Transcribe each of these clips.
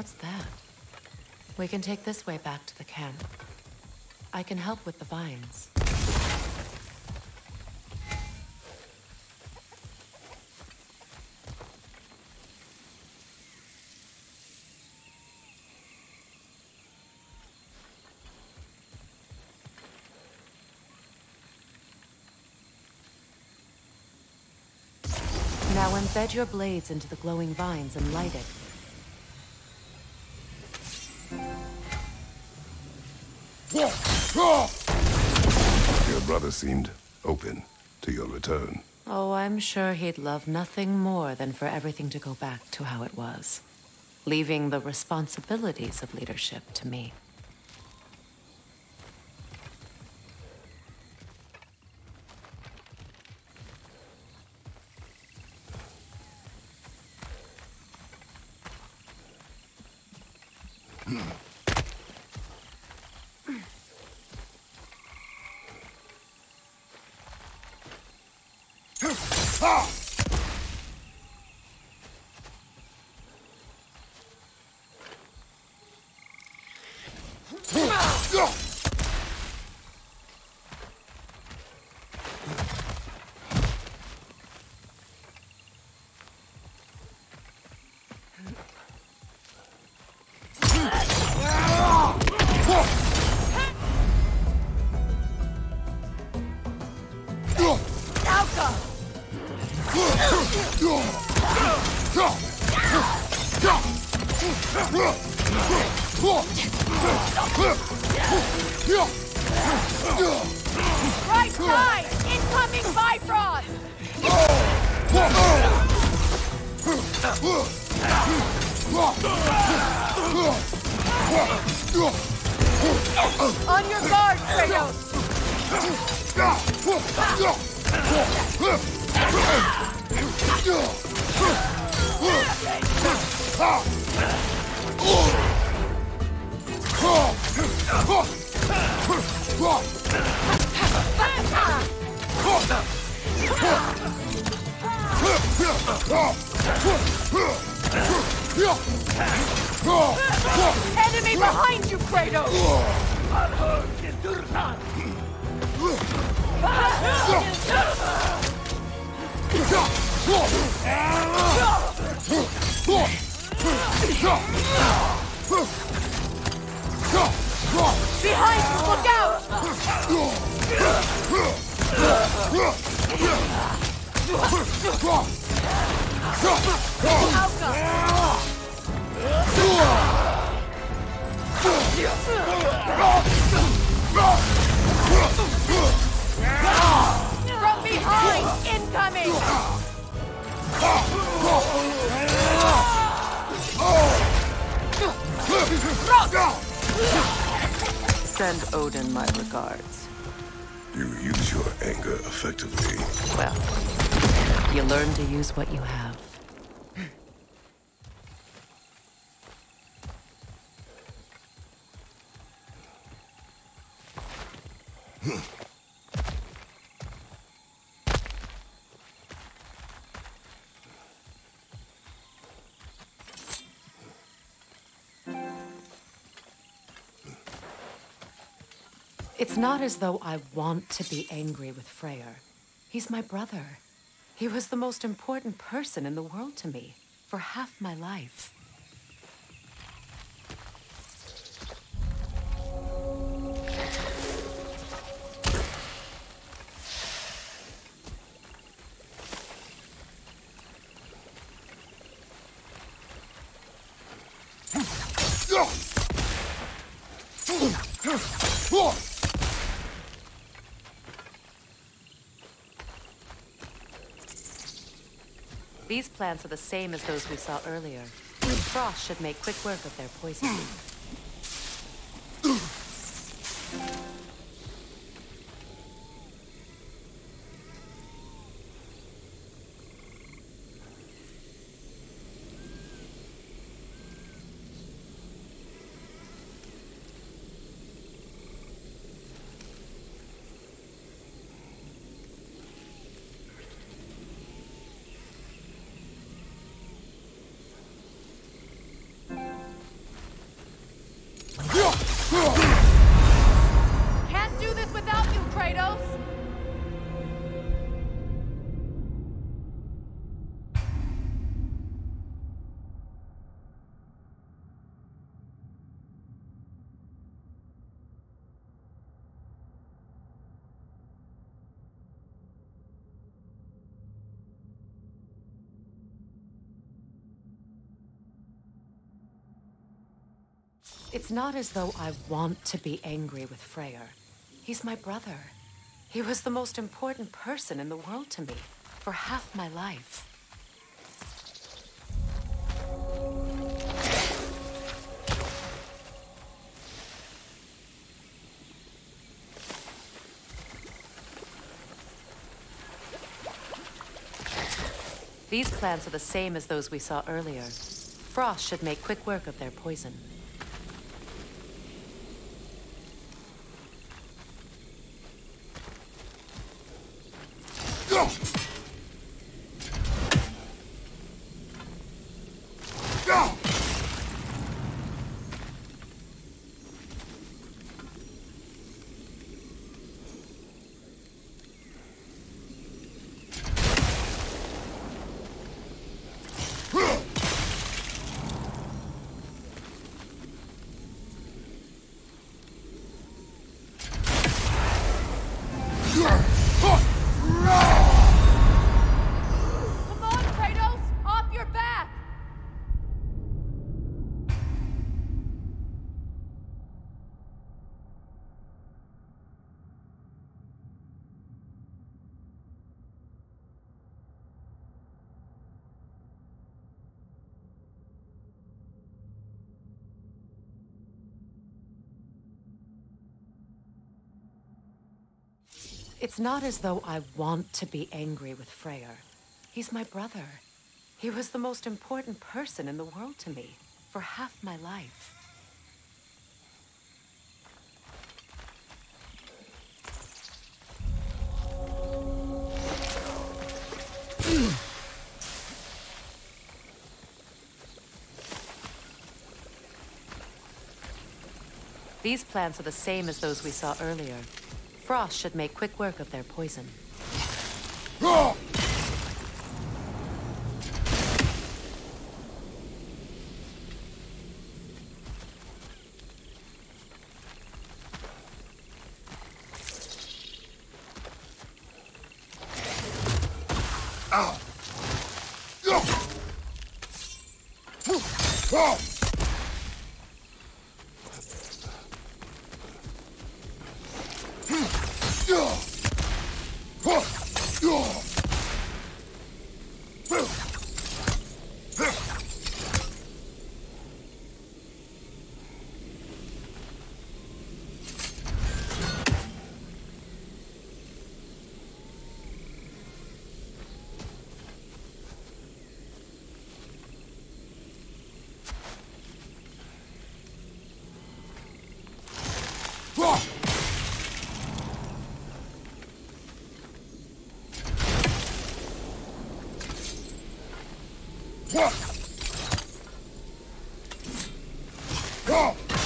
What's that? We can take this way back to the camp. I can help with the vines. Now embed your blades into the glowing vines and light it. Your brother seemed open to your return. Oh, I'm sure he'd love nothing more than for everything to go back to how it was, leaving the responsibilities of leadership to me. Enemy behind you, Kratos! Behind you, look out! From behind, incoming! Send Odin my regards. You use your anger effectively. Well, you learn to use what you have. It's not as though I want to be angry with Freyr. He's my brother. He was the most important person in the world to me for half my life. These plants are the same as those we saw earlier. Frost should make quick work of their poison. Can't do this without you, Kratos! It's not as though I want to be angry with Freyr. He's my brother. He was the most important person in the world to me for half my life. These plants are the same as those we saw earlier. Frost should make quick work of their poison. It's not as though I want to be angry with Freyr. He's my brother. He was the most important person in the world to me for half my life. These plants are the same as those we saw earlier. Frost should make quick work of their poison.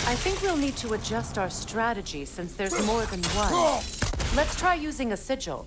I think we'll need to adjust our strategy since there's more than one. Let's try using a sigil.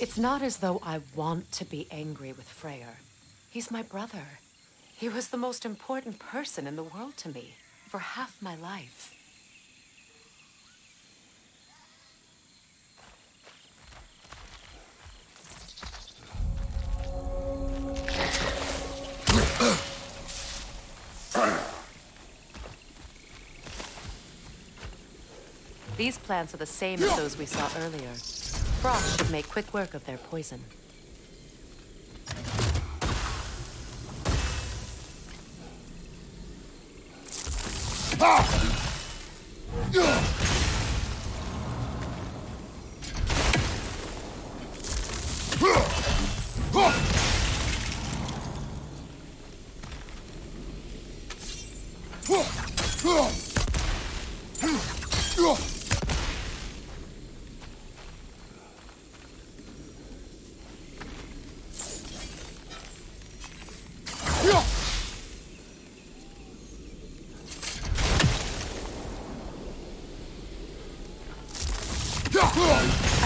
It's not as though I want to be angry with Freyr. He's my brother. He was the most important person in the world to me for half my life. These plants are the same as those we saw earlier. Brock should make quick work of their poison.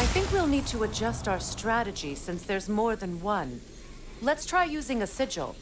I think we'll need to adjust our strategy since there's more than one. Let's try using a sigil.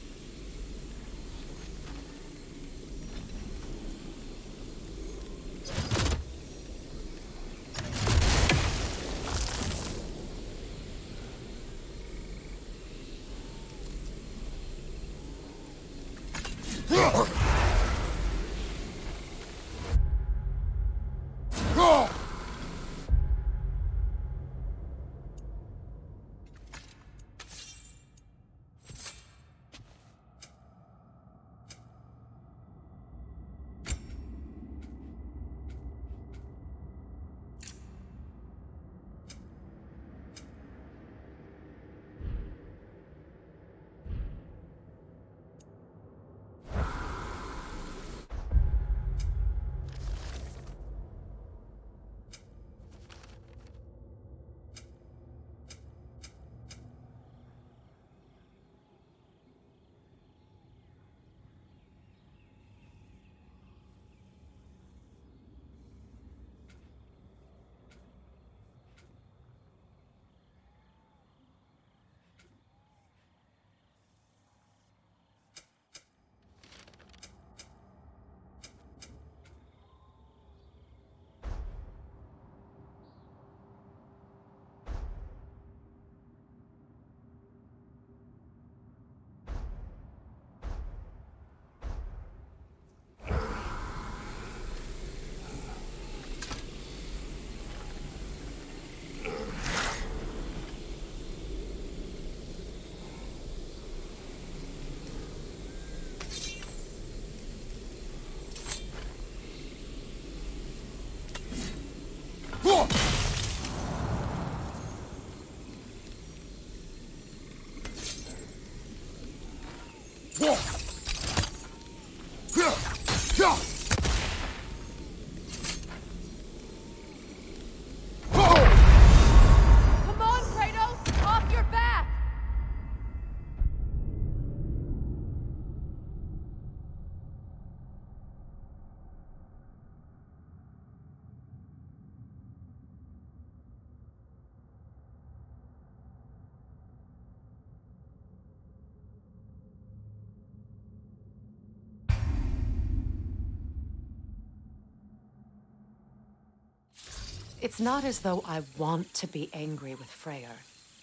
It's not as though I want to be angry with Freyr.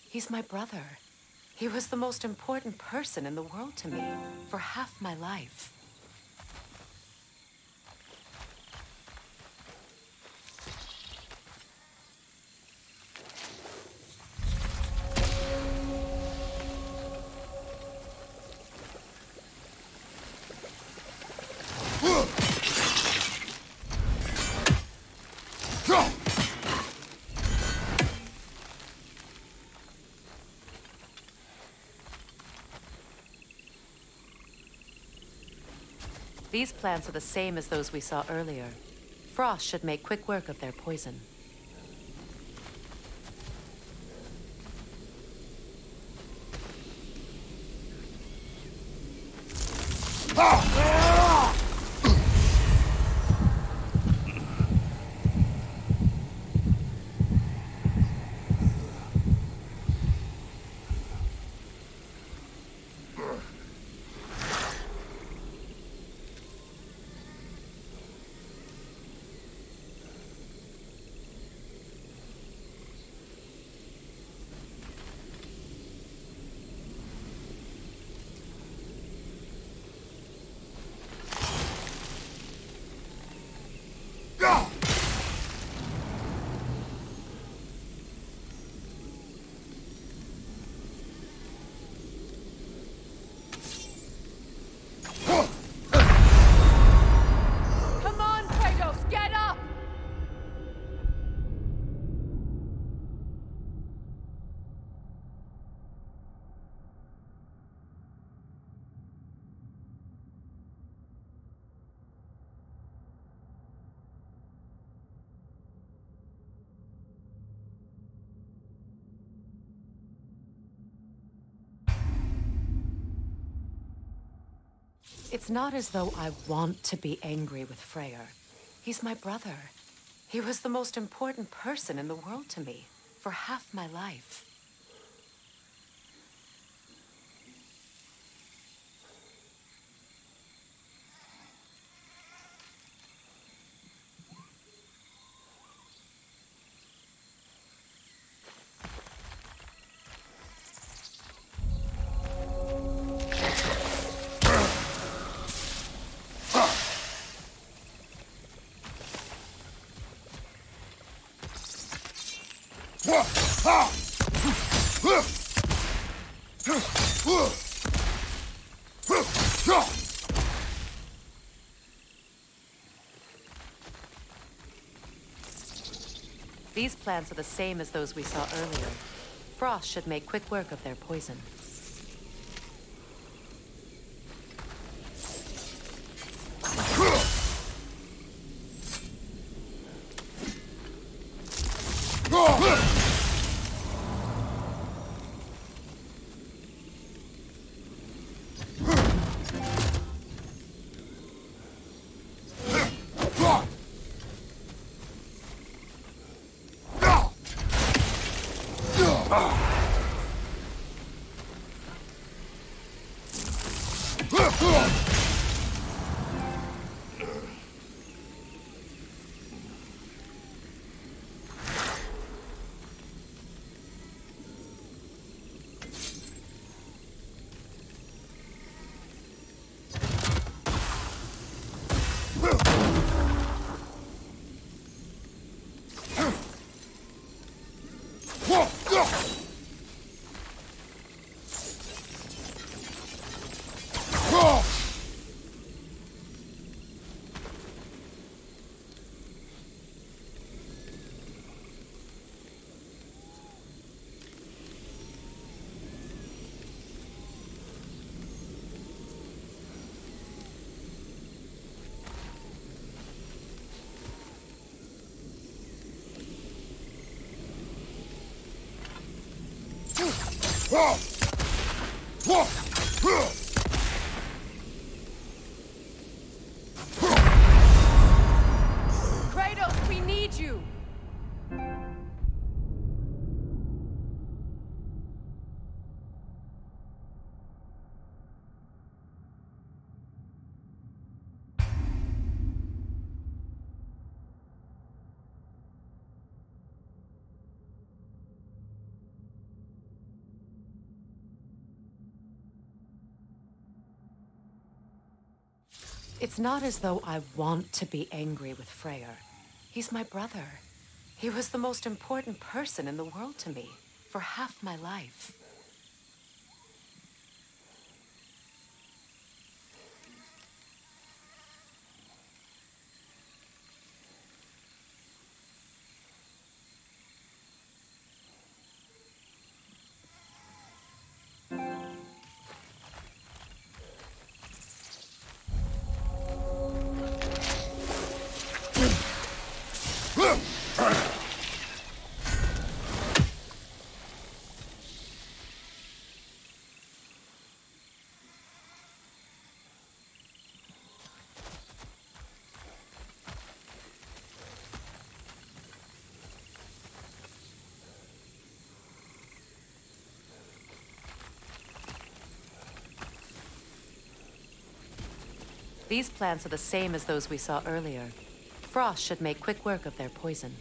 He's my brother. He was the most important person in the world to me for half my life. These plants are the same as those we saw earlier. Frost should make quick work of their poison. It's not as though I want to be angry with Freyr. He's my brother. He was the most important person in the world to me for half my life. These plants are the same as those we saw earlier. Frost should make quick work of their poison. Whoa! Kratos, we need you! It's not as though I want to be angry with Freyr. He's my brother. He was the most important person in the world to me for half my life. These plants are the same as those we saw earlier. Frost should make quick work of their poison.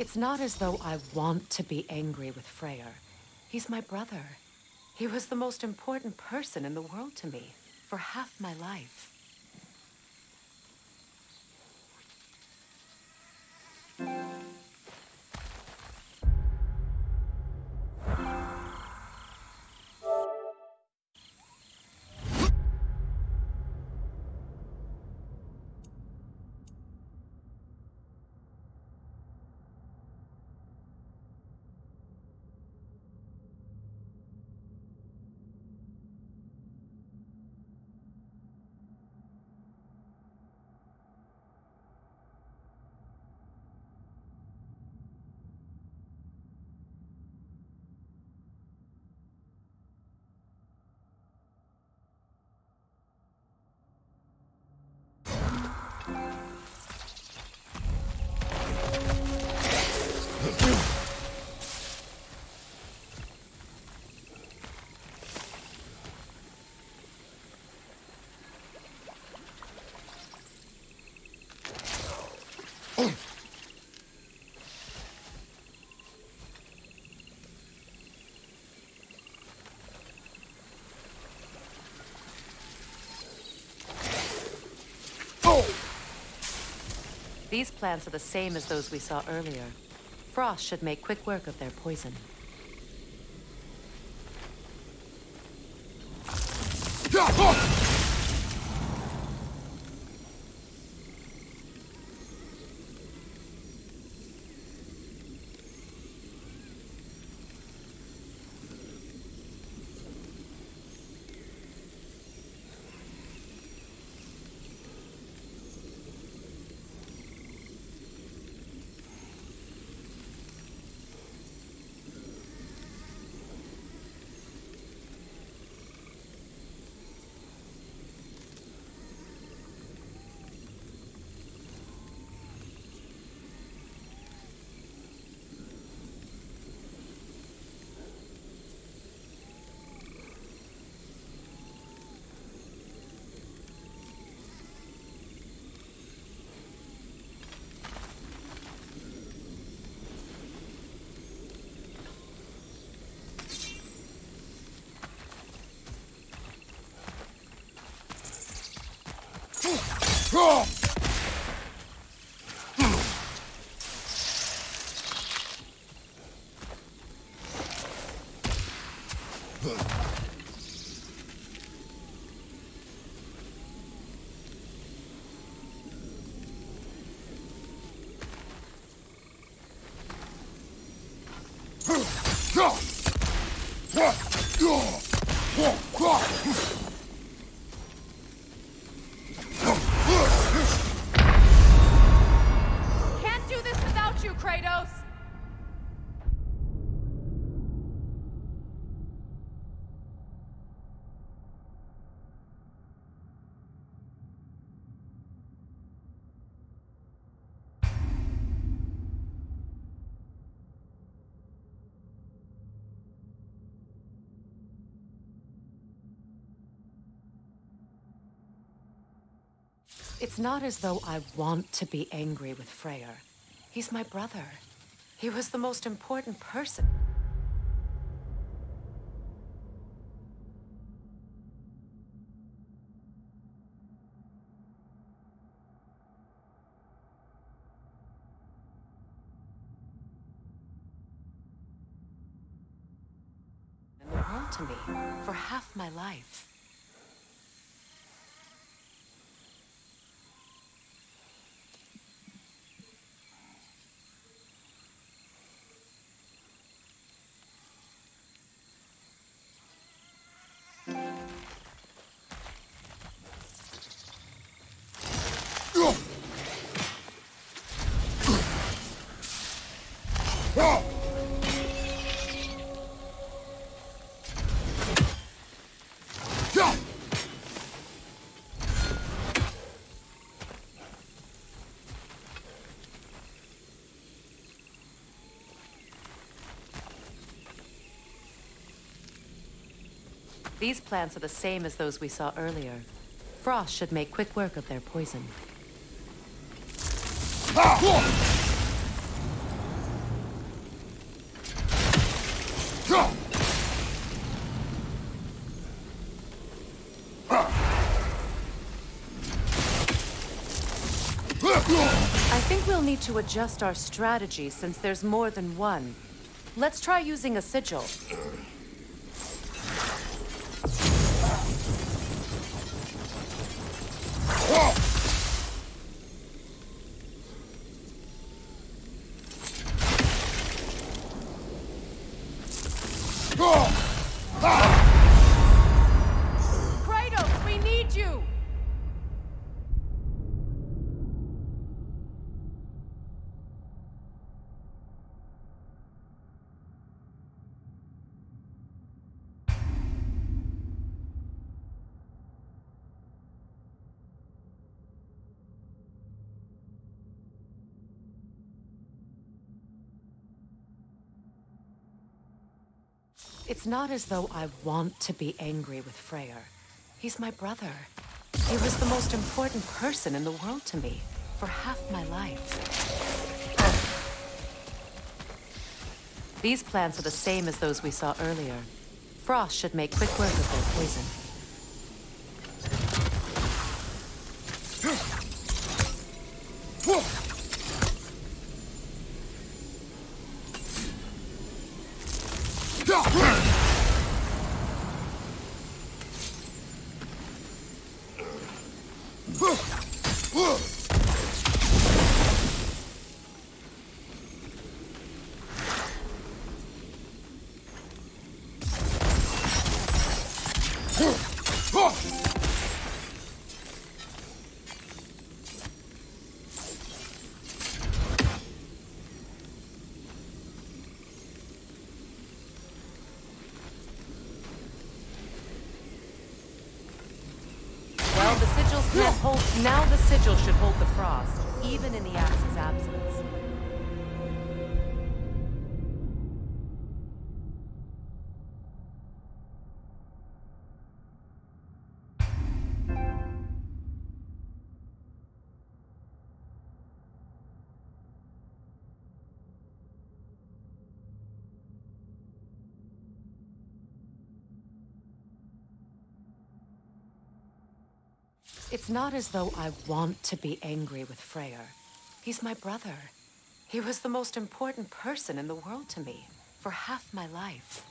It's not as though I want to be angry with Freyr. He's my brother. He was the most important person in the world to me for half my life. These plants are the same as those we saw earlier. Frost should make quick work of their poison. Oh! It's not as though I want to be angry with Freyr. He's my brother. He was the most important person. In the world to me for half my life. These plants are the same as those we saw earlier. Frost should make quick work of their poison. I think we'll need to adjust our strategy since there's more than one. Let's try using a sigil. Kratos, we need you! It's not as though I want to be angry with Freyr. He's my brother. He was the most important person in the world to me for half my life. These plants are the same as those we saw earlier. Frost should make quick work of their poison. Now the sigil should hold the frost, even in the axe's absence. It's not as though I want to be angry with Freyr. He's my brother. He was the most important person in the world to me for half my life.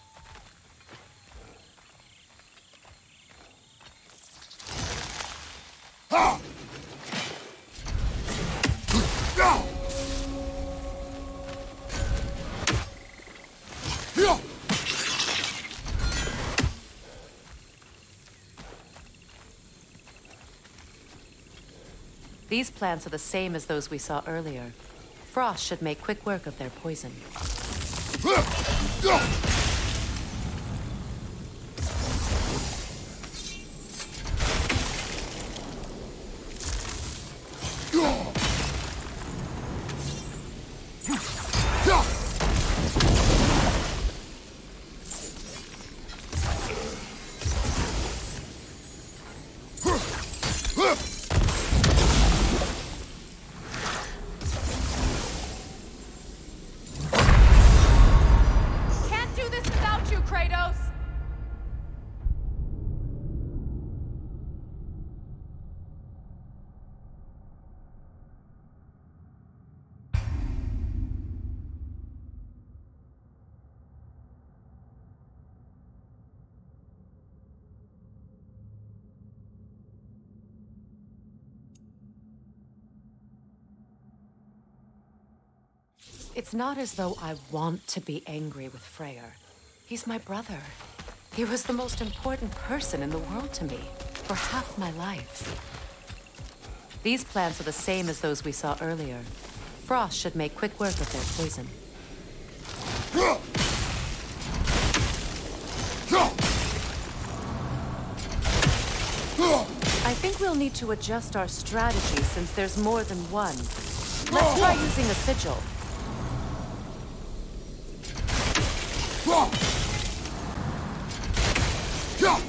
These plants are the same as those we saw earlier. Frost should make quick work of their poison. It's not as though I want to be angry with Freyr. He's my brother. He was the most important person in the world to me for half my life. These plants are the same as those we saw earlier. Frost should make quick work of their poison. I think we'll need to adjust our strategy since there's more than one. Let's try using a sigil. Jump!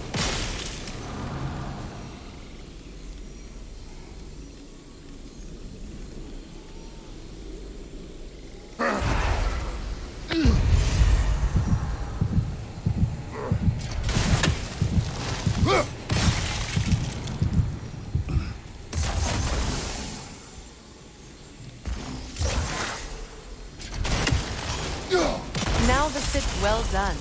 opposite well done.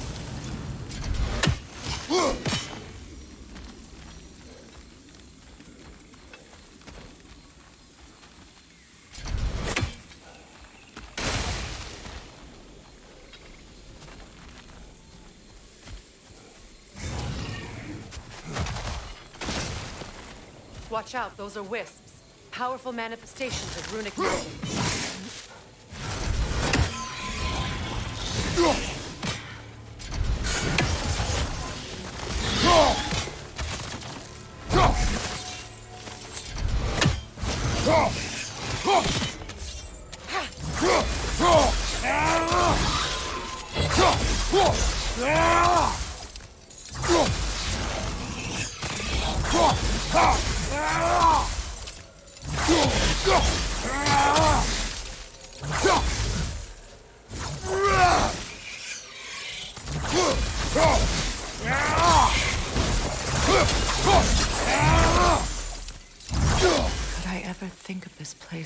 Watch out, those are wisps. Powerful manifestations of runic magic.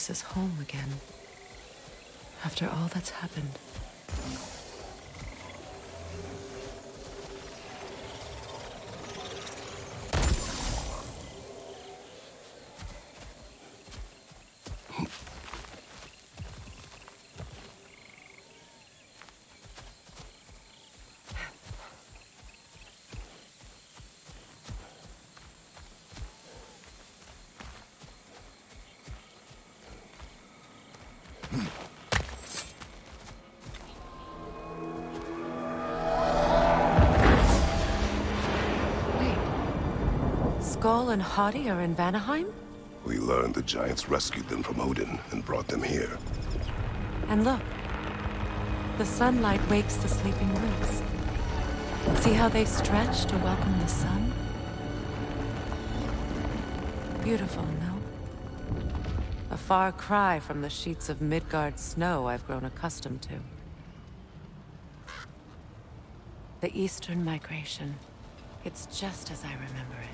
Is home again after all that's happened. Skoll and Hati are in Vanaheim? We learned the giants rescued them from Odin and brought them here. And look, the sunlight wakes the sleeping roots. See how they stretch to welcome the sun? Beautiful, no? A far cry from the sheets of Midgard snow I've grown accustomed to. The Eastern Migration. It's just as I remember it.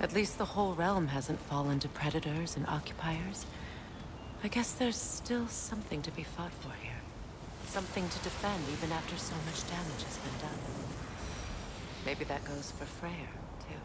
At least the whole realm hasn't fallen to predators and occupiers. I guess there's still something to be fought for here. Something to defend even after so much damage has been done. Maybe that goes for Freyr, too.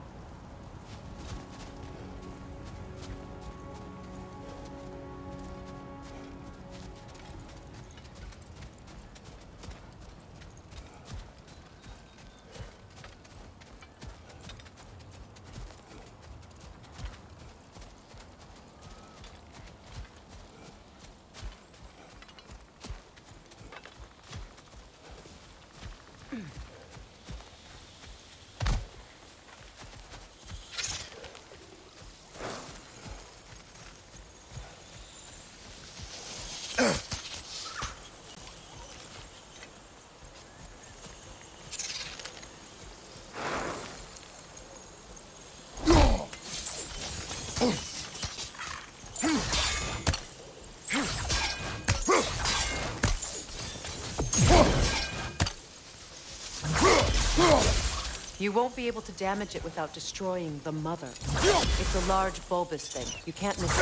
You won't be able to damage it without destroying the mother. It's a large bulbous thing. You can't miss it.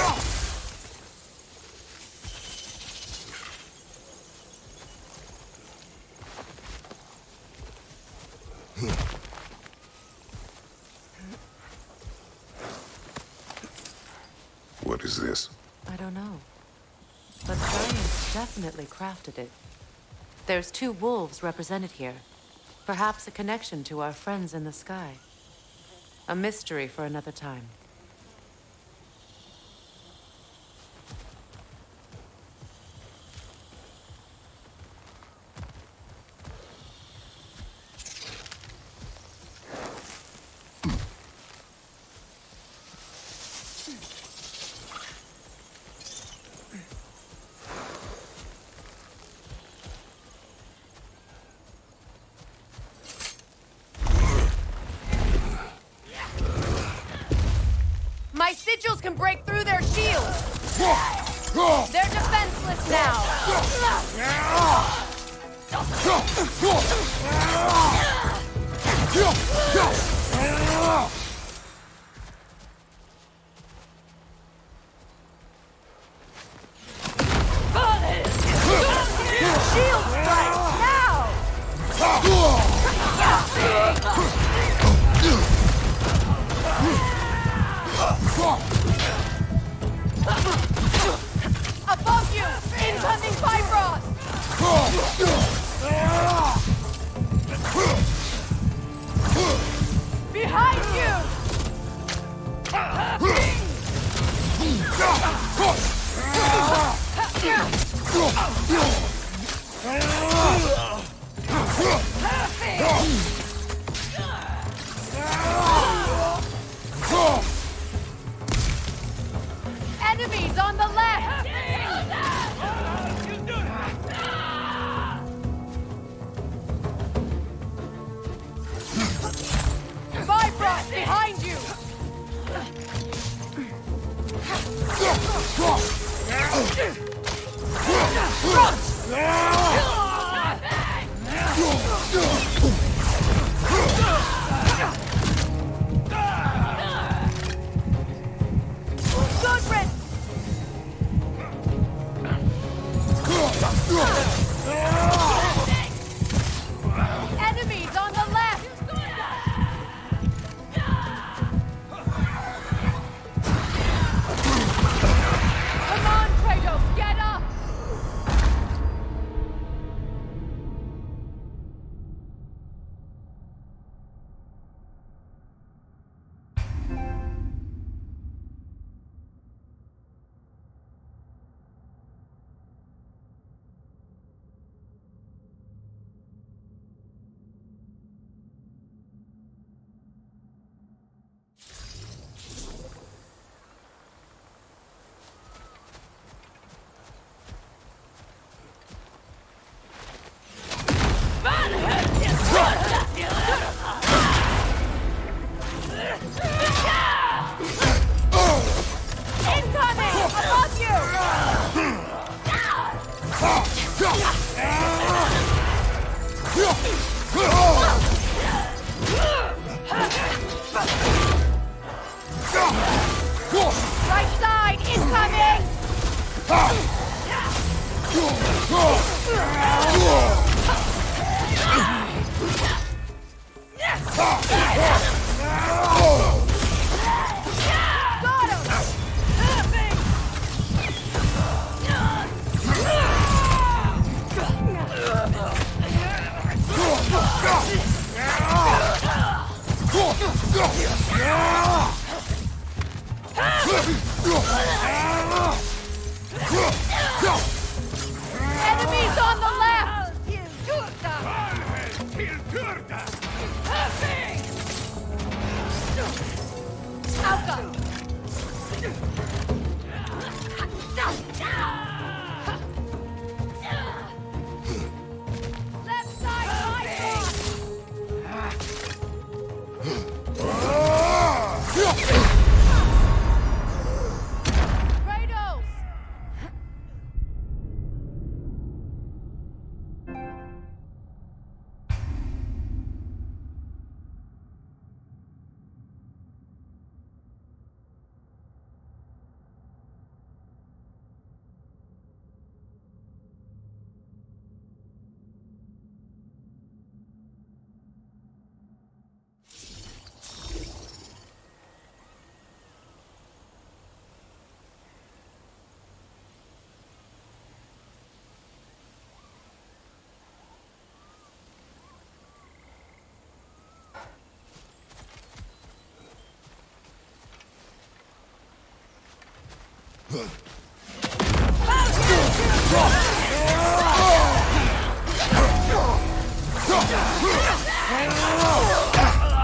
What is this? I don't know. But Freya's definitely crafted it. There's two wolves represented here. Perhaps a connection to our friends in the sky. A mystery for another time. Shield strike! Now!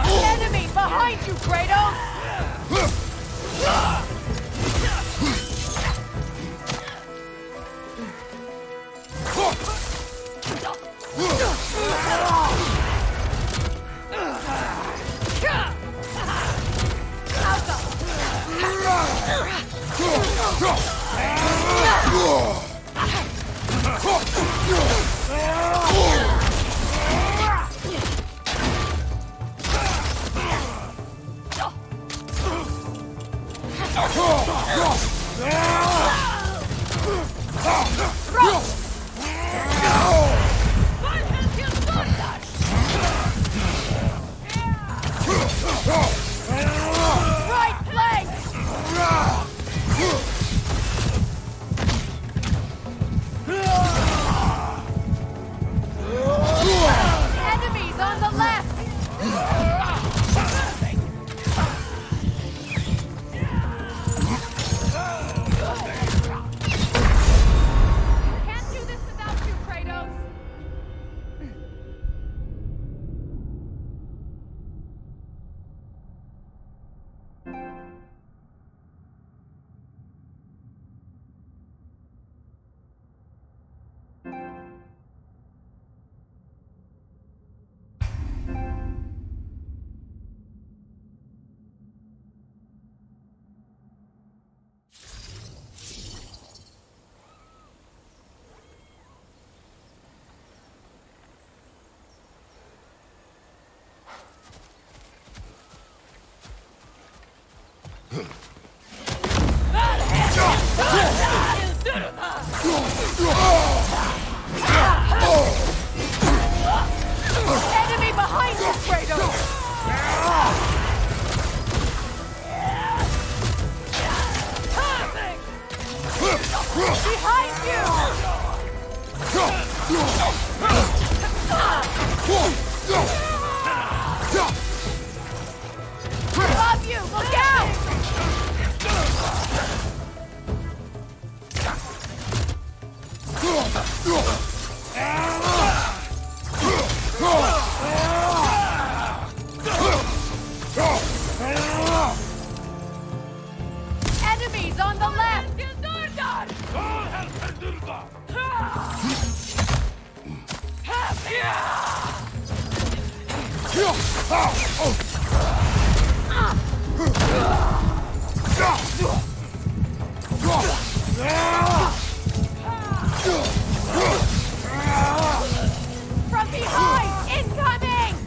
An enemy behind you, Kratos! Enemy behind you, Kratos! Behind you! Above you! Look out! Enemies on the left! From behind, incoming!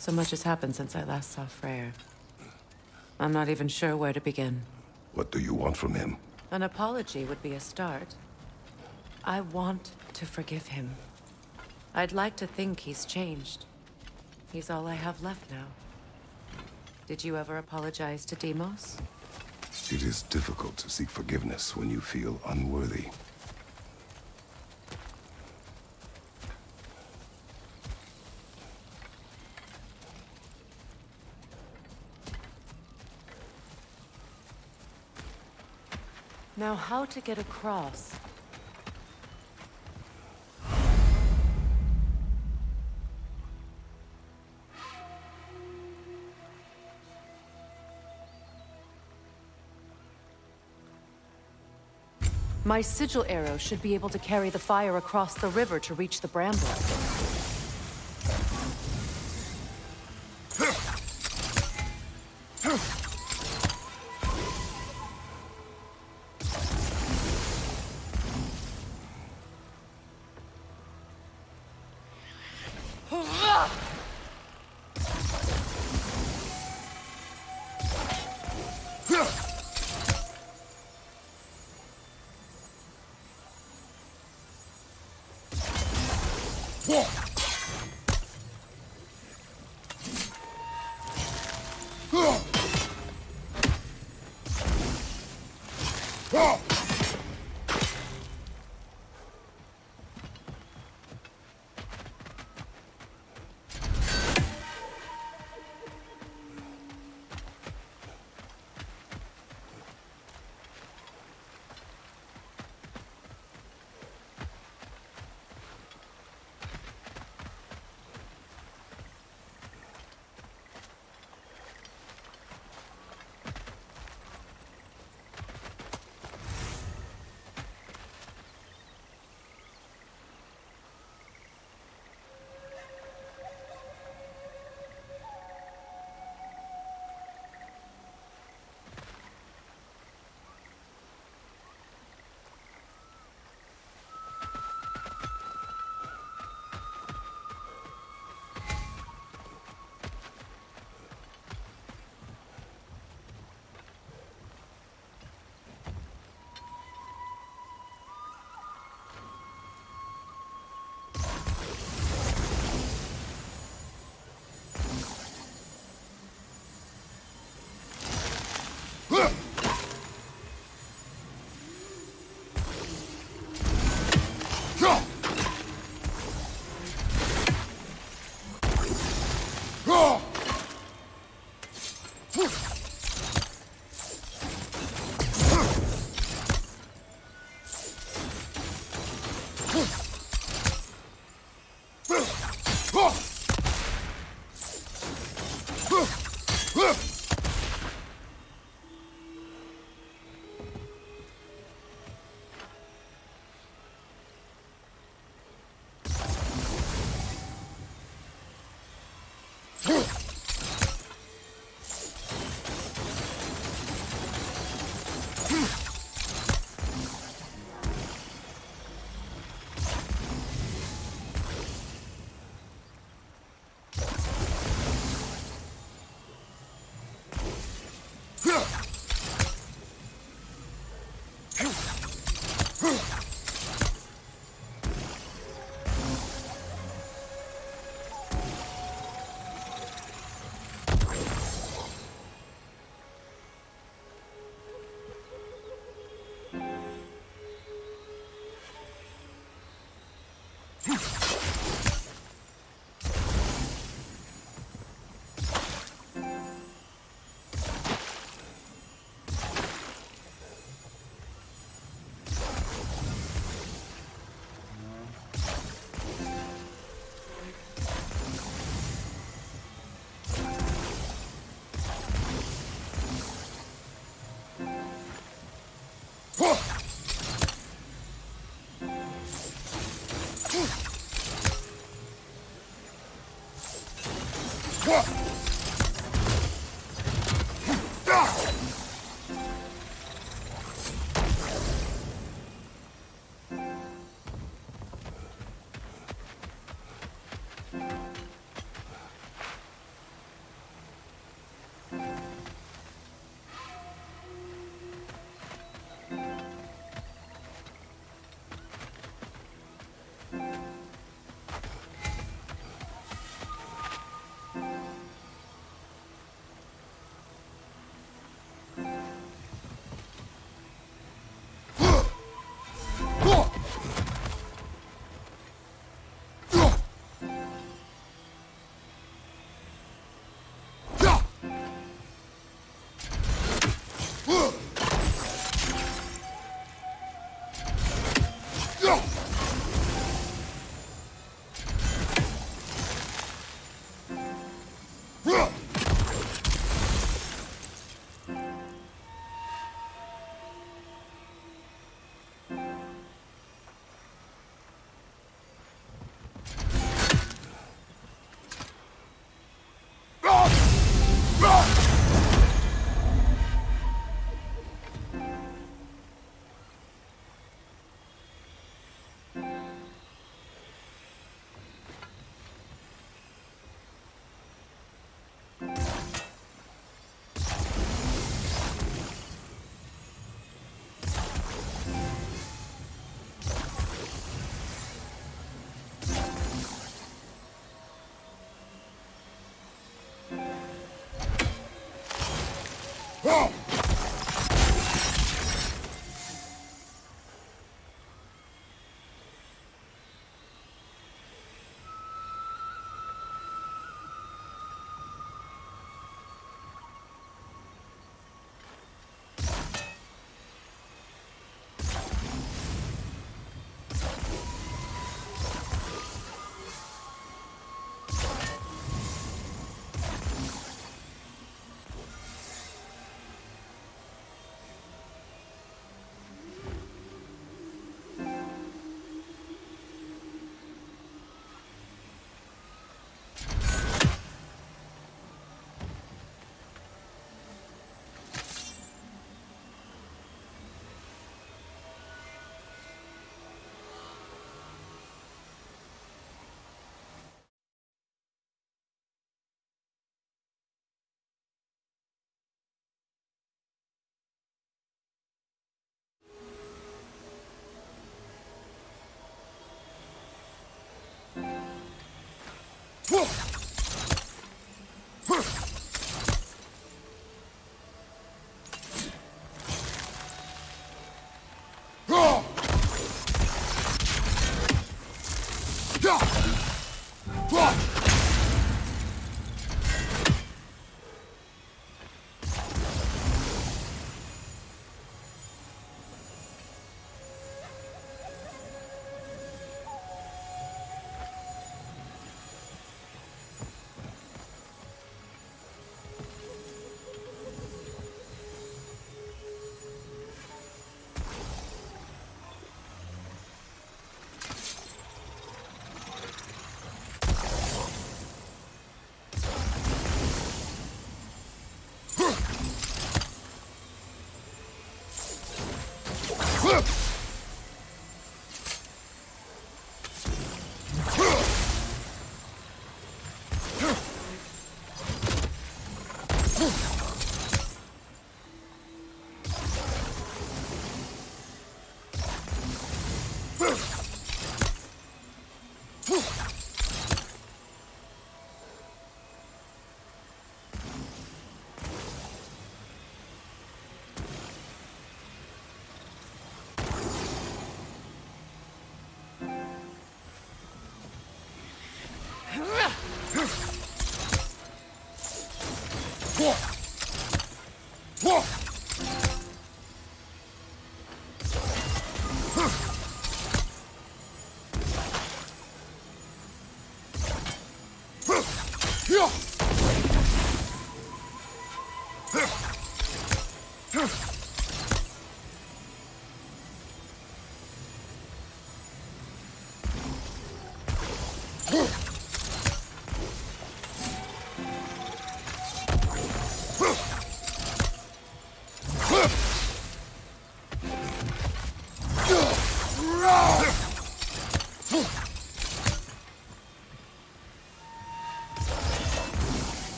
So much has happened since I last saw Freyr. I'm not even sure where to begin. What do you want from him? An apology would be a start. I want to forgive him. I'd like to think he's changed. He's all I have left now. Did you ever apologize to Deimos? It is difficult to seek forgiveness when you feel unworthy. Now, how to get across? My sigil arrow should be able to carry the fire across the river to reach the Brambleblatt.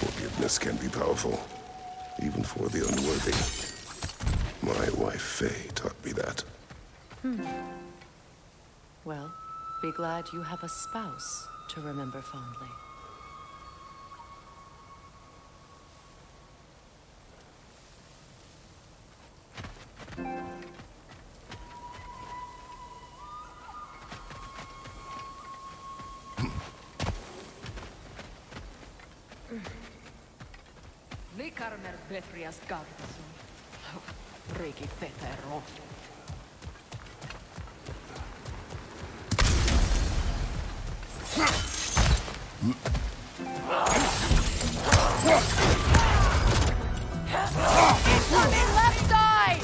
Forgiveness can be powerful, even for the unworthy. My wife, Faye, taught me that. Well, be glad you have a spouse to remember fondly. Incoming left side!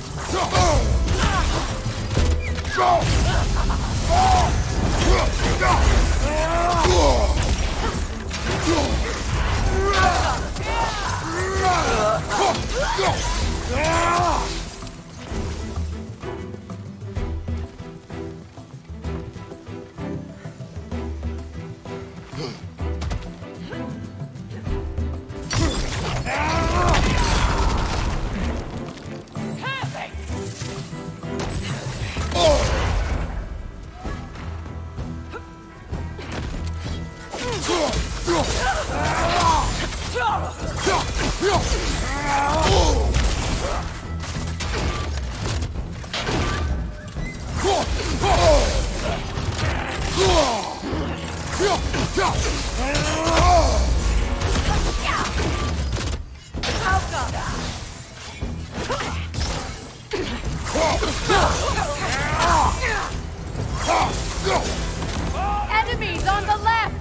Enemies on the left!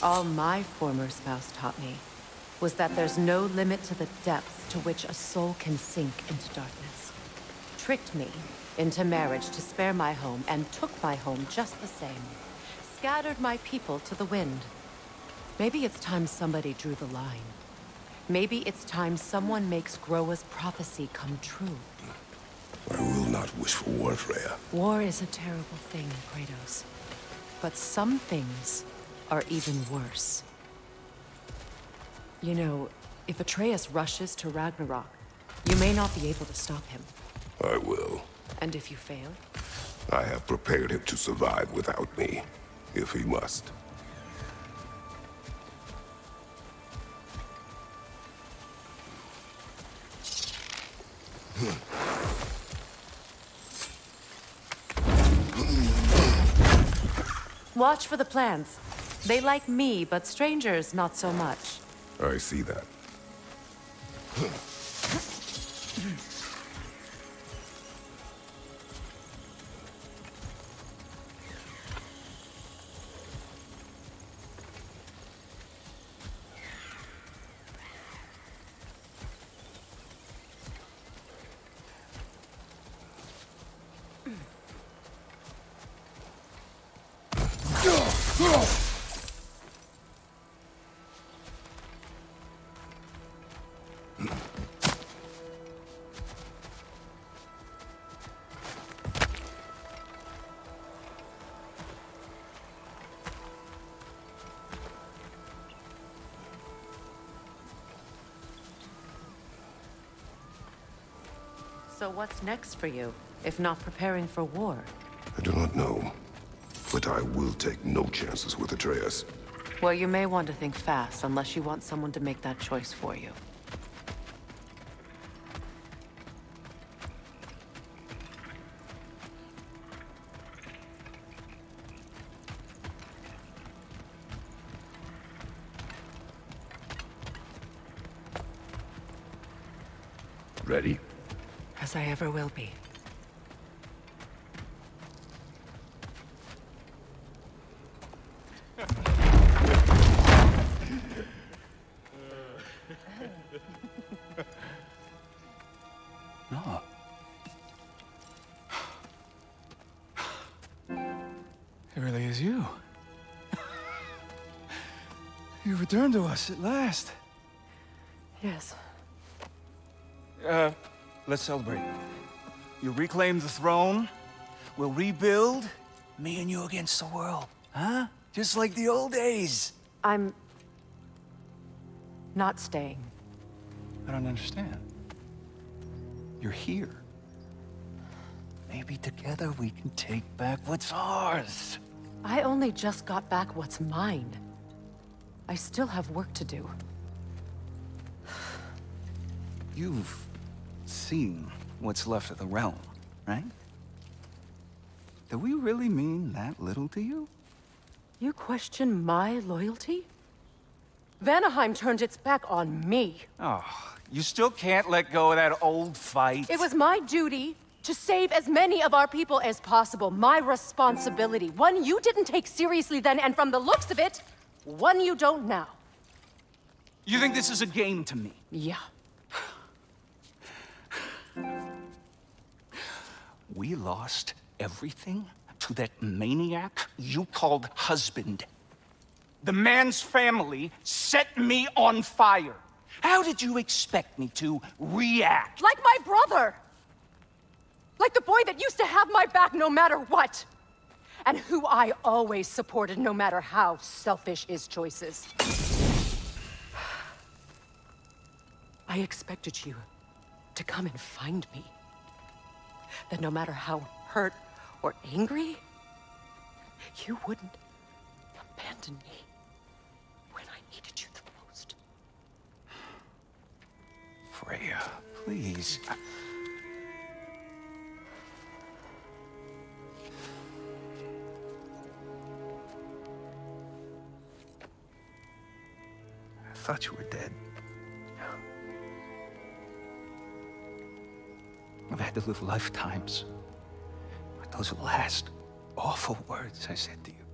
All my former spouse taught me was that there's no limit to the depths to which a soul can sink into darkness. Tricked me into marriage to spare my home and took my home just the same. Scattered my people to the wind. Maybe it's time somebody drew the line. Maybe it's time someone makes Groa's prophecy come true. I will not wish for war, Freya. War is a terrible thing, Kratos. But some things are even worse. You know, if Atreus rushes to Ragnarok, you may not be able to stop him. I will. And if you fail? I have prepared him to survive without me, if he must. Watch for the plants. They like me, but strangers not so much. I see that. So what's next for you, if not preparing for war? I do not know, but I will take no chances with Atreus. Well, you may want to think fast, unless you want someone to make that choice for you. Ready? As I ever will be. No. It really is you. You returned to us at last. Yes. Let's celebrate. You reclaim the throne, we'll rebuild, me and you against the world, huh? Just like the old days. I'm not staying. I don't understand. You're here. Maybe together we can take back what's ours. I only just got back what's mine. I still have work to do. You've seen what's left of the realm, right? Do we really mean that little to you? You question my loyalty? Vanaheim turned its back on me. Oh, you still can't let go of that old fight. It was my duty to save as many of our people as possible. My responsibility. One you didn't take seriously then, and from the looks of it, one you don't now. You think this is a game to me? Yeah. We lost everything to that maniac you called husband. The man's family set me on fire. How did you expect me to react? Like my brother! Like the boy that used to have my back no matter what! And who I always supported no matter how selfish his choices. I expected you to come and find me. That no matter how hurt or angry, you wouldn't abandon me when I needed you the most. Freya, please. I thought you were dead. I've had to live lifetimes with those last awful words I said to you.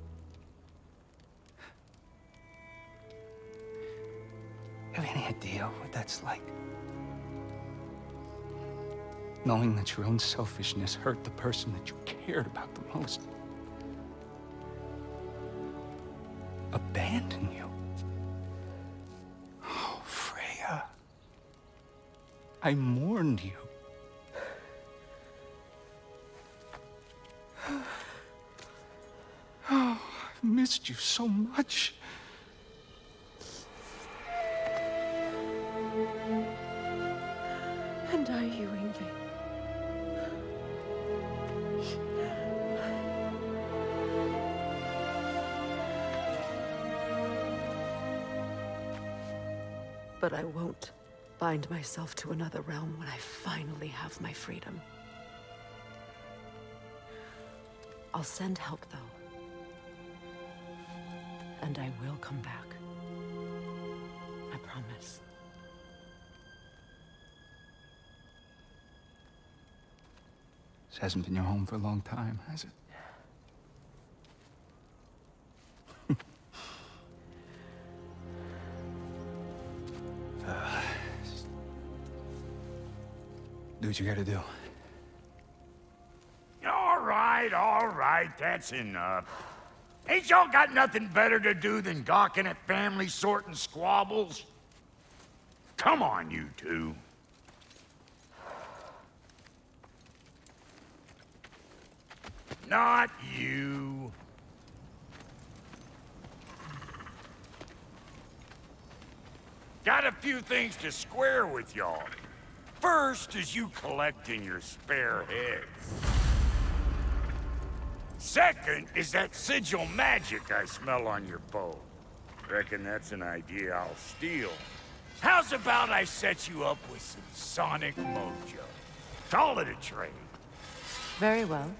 You have any idea what that's like? Knowing that your own selfishness hurt the person that you cared about the most. Abandon you. Oh, Freya. I mourned you. I missed you so much. And I you in vain. But I won't bind myself to another realm when I finally have my freedom. I'll send help, though. And I will come back. I promise. This hasn't been your home for a long time, has it? Do what you gotta do. All right, that's enough. Ain't y'all got nothing better to do than gawking at family sorting squabbles? Come on, you two. Not you. Got a few things to square with y'all. First is you collecting your spare heads. Second is that sigil magic I smell on your bow. Reckon that's an idea I'll steal. How's about I set you up with some sonic mojo? Call it a trade. Very well.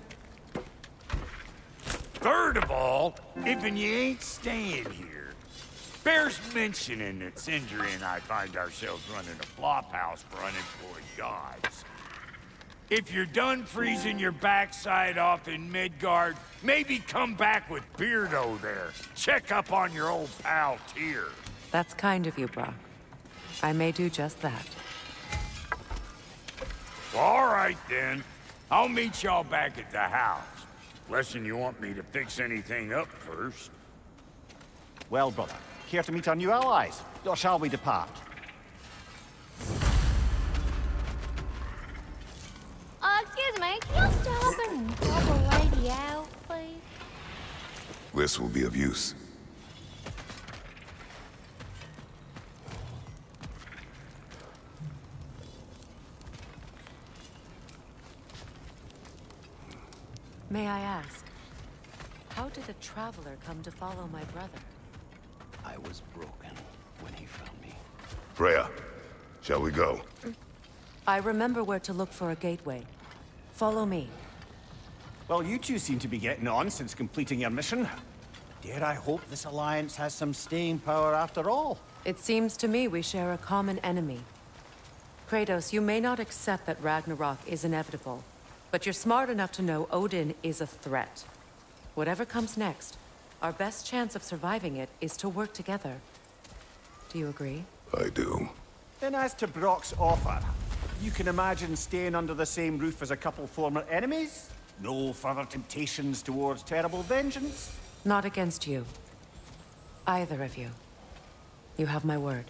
Third of all, even you ain't staying here. Bears mentioning that Sindri and I find ourselves running a flophouse for unemployed gods. If you're done freezing your backside off in Midgard, maybe come back with Beardo there. Check up on your old pal Tyr. That's kind of you, Brock. I may do just that. Well, all right, then. I'll meet y'all back at the house. Listen, you want me to fix anything up first? Well, brother, care to meet our new allies, or shall we depart? Excuse me, can you still open the other lady out, please? This will be of use. May I ask, how did a traveler come to follow my brother? I was broken when he found me. Freya, shall we go? I remember where to look for a gateway. Follow me. Well, you two seem to be getting on since completing your mission. Dare I hope this alliance has some staying power after all? It seems to me we share a common enemy. Kratos, you may not accept that Ragnarok is inevitable. But you're smart enough to know Odin is a threat. Whatever comes next, our best chance of surviving it is to work together. Do you agree? I do. Then as to Brock's offer, you can imagine staying under the same roof as a couple former enemies? No further temptations towards terrible vengeance? Not against you. Either of you. You have my word.